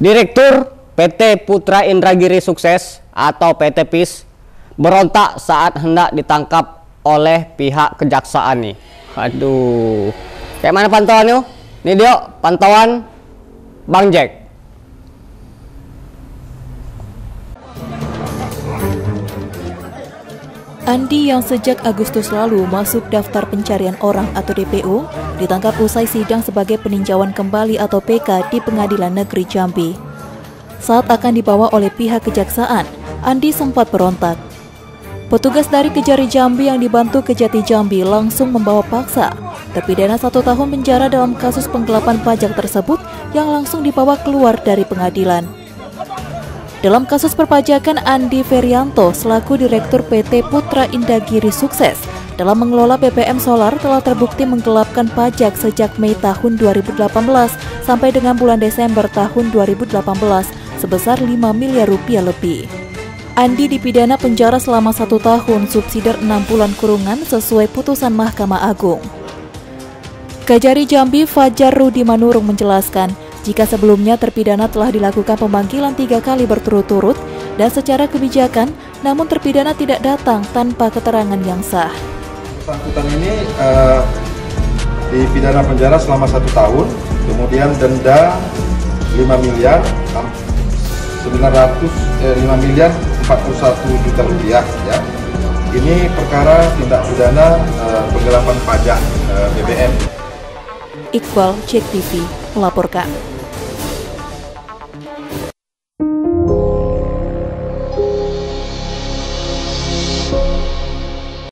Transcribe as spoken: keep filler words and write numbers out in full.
Direktur P T Putra Indragiri Sukses atau P T P I S berontak saat hendak ditangkap oleh pihak kejaksaan nih. Aduh, kayak mana pantauannya? Nih dia pantauan Bang Jack. Andi yang sejak Agustus lalu masuk daftar pencarian orang atau D P O ditangkap usai sidang sebagai peninjauan kembali atau P K di Pengadilan Negeri Jambi. Saat akan dibawa oleh pihak kejaksaan, Andi sempat berontak. Petugas dari Kejari Jambi yang dibantu Kejati Jambi langsung membawa paksa terpidana satu tahun penjara dalam kasus penggelapan pajak tersebut yang langsung dibawa keluar dari pengadilan. Dalam kasus perpajakan, Andi Ferianto selaku Direktur P T Putra Indragiri Sukses dalam mengelola B B M solar telah terbukti menggelapkan pajak sejak Mei tahun dua ribu delapan belas sampai dengan bulan Desember tahun dua ribu delapan belas sebesar lima miliar rupiah lebih. Andi dipidana penjara selama satu tahun subsidiar enam bulan kurungan sesuai putusan Mahkamah Agung. Kejari Jambi Fajar Rudi Manurung menjelaskan, jika sebelumnya terpidana telah dilakukan pemanggilan tiga kali berturut-turut dan secara kebijakan, namun terpidana tidak datang tanpa keterangan yang sah. Bersangkutan ini uh, dipidana penjara selama satu tahun, kemudian denda lima miliar sembilan ratus eh, lima miliar empat puluh satu juta rupiah ya. Ini perkara tindak pidana uh, penggelapan pajak uh, B B M. Iqbal, C T V melaporkan.